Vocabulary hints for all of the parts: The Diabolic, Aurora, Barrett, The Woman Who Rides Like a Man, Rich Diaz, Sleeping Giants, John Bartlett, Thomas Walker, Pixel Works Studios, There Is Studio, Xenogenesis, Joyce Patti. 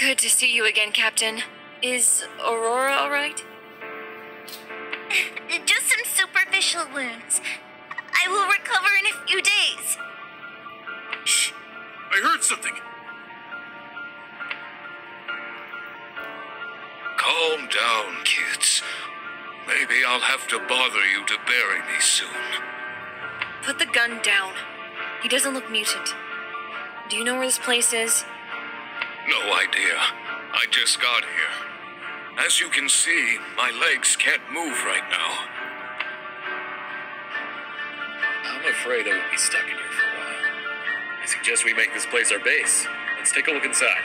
Good to see you again, Captain. Is Aurora all right? Just some superficial wounds. I will recover in a few days. Shh! I heard something! Calm down, kids. Maybe I'll have to bother you to bury me soon. Put the gun down. He doesn't look mutant. Do you know where this place is? No idea. I just got here. As you can see, my legs can't move right now. I'm afraid I will be stuck in here for a while. I suggest we make this place our base. Let's take a look inside.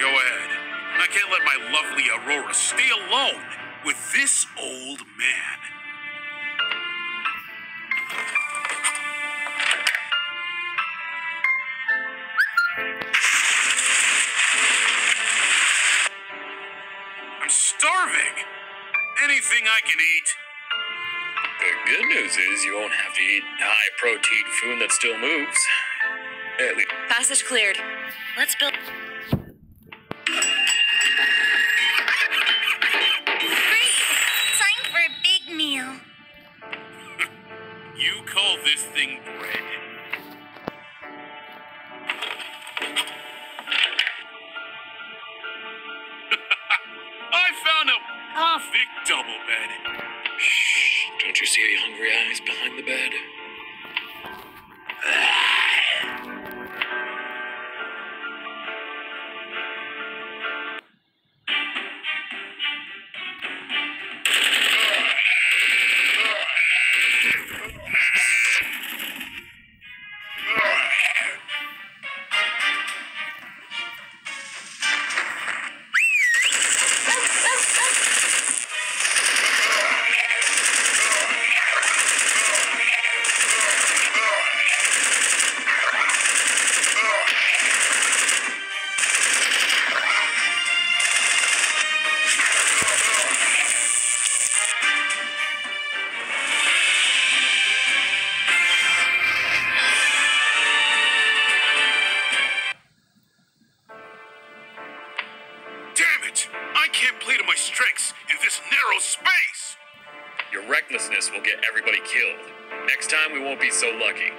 Go ahead. I can't let my lovely Aurora stay alone with this old man. I'm starving. Anything I can eat. The good news is you won't have to eat high-protein food that still moves. At least. Passage cleared. Let's build... This thing bread. I found a perfect double bed. Shh, don't you see any hungry eyes behind the bed? Recklessness will get everybody killed. Next time we won't be so lucky.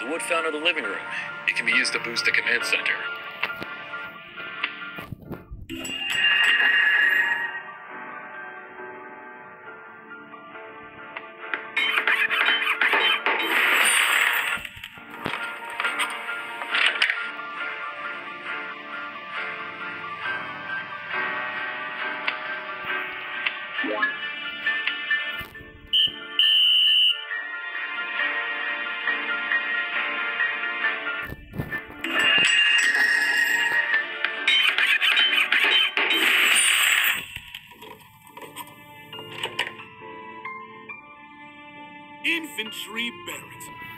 The wood found in the living room. It can be used to boost the command center. Infantry Barrett.